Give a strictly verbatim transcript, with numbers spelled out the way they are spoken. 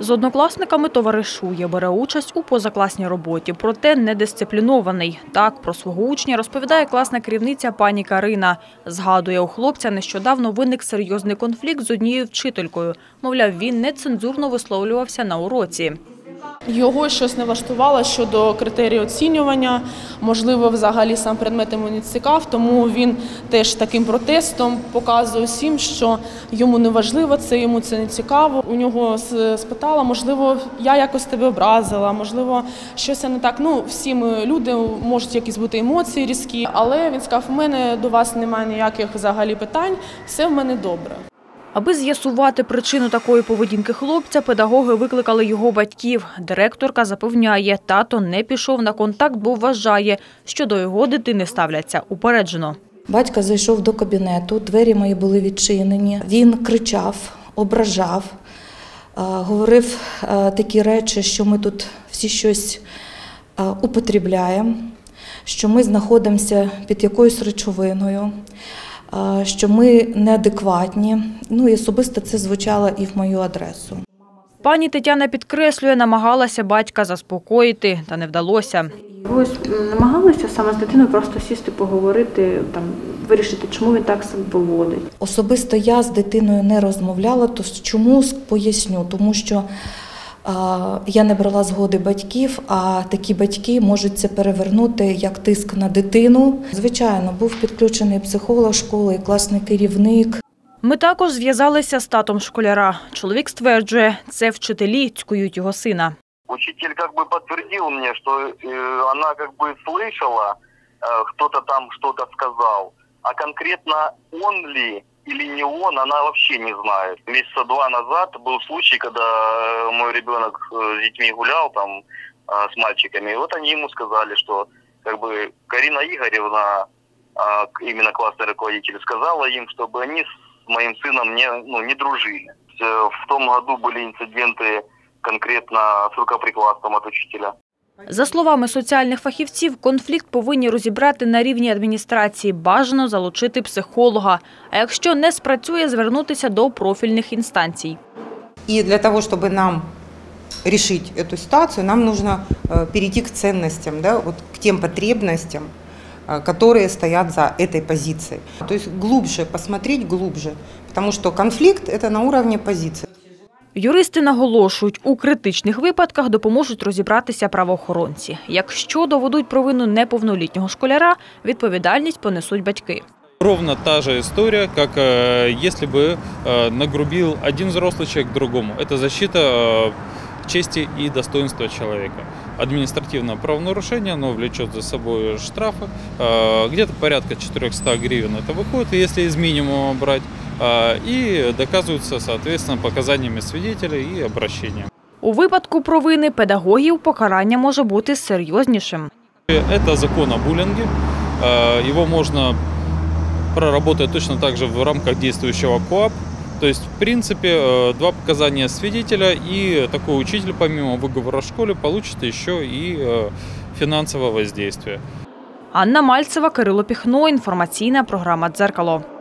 З однокласниками товаришує, бере участь у позакласній роботі, проте недисциплінований. Так про свого учня розповідає класна керівниця пані Карина. Згадує, у хлопця нещодавно виник серйозний конфлікт з однією вчителькою. Мовляв, він нецензурно висловлювався на уроці. Його щось не влаштувало щодо критерій оцінювання, можливо, взагалі сам предмет йому не цікав, тому він теж таким протестом показує всім, що йому не важливо це, йому це не цікаво. У нього спитала, можливо, я якось тебе образила, можливо, щось не так. Ну, всі ми люди, можуть якісь бути емоції різкі, але він сказав, у мене до вас немає ніяких взагалі питань, все в мене добре. Аби з'ясувати причину такої поведінки хлопця, педагоги викликали його батьків. Директорка запевняє, тато не пішов на контакт, бо вважає, що до його дитини ставляться упереджено. Батько зайшов до кабінету, двері мої були відчинені. Він кричав, ображав, говорив такі речі, що ми тут всі щось употребляємо, що ми знаходимося під якоюсь речовиною, що ми неадекватні. Ну і особисто це звучало і в мою адресу. Пані Тетяна підкреслює, намагалася батька заспокоїти, та не вдалося. Ось намагалися саме з дитиною просто сісти, поговорити, там, вирішити, чому він так себе поводить. Особисто я з дитиною не розмовляла, то чому поясню, тому що а, я не брала згоди батьків, а такі батьки можуть це перевернути як тиск на дитину. Звичайно, був підключений психолог школи і класний керівник. Ми також зв'язалися з татом школяра. Чоловік стверджує, це вчителі цькують його сина. Учитель якби підтвердив мені, що вона якби слухала, хтось там щось сказав, а конкретно він ли или не он, она вообще не знает. Месяца два назад был случай, когда мой ребенок с детьми гулял, там, с мальчиками. И вот они ему сказали, что как бы Карина Игоревна, именно классный руководитель, сказала им, чтобы они с моим сыном не, ну, не дружили. В том году были инциденты конкретно с рукоприкладством от учителя. За словами соціальних фахівців, конфлікт повинні розібрати на рівні адміністрації, бажано залучити психолога, а якщо не спрацює, звернутися до профільних інстанцій. І для того, щоб нам вирішити цю ситуацію, нам потрібно перейти до цінностям, до тим потребностям, які стоять за цією позицією. Тобто глибше, подивитися глибше, тому що конфлікт – це на рівні позиції. Юристи наголошують, у критичних випадках допоможуть розібратися правоохоронці. Якщо доведуть провину неповнолітнього школяра, відповідальність понесуть батьки. Ровно та же история, как если бы нагрубил один взрослый человек другому. Это защита чести и достоинства человека. Административное правонарушение, оно влечет за собой штрафы. Где-то порядка четырёхсот гривен это выходит, если из минимума брать. І доказуються, відповідно, показаннями свідків і обращенням. У випадку провини педагогів покарання може бути серйознішим. Це закон о булінгу. Його можна проработати точно так же в рамках діючого КОАП. Тобто, в принципі, два показання свідка і такий учитель, помимо виговору в школі, отримає ще і фінансове воздействие. Анна Мальцева, Кирило Піхно, інформаційна програма «Дзеркало».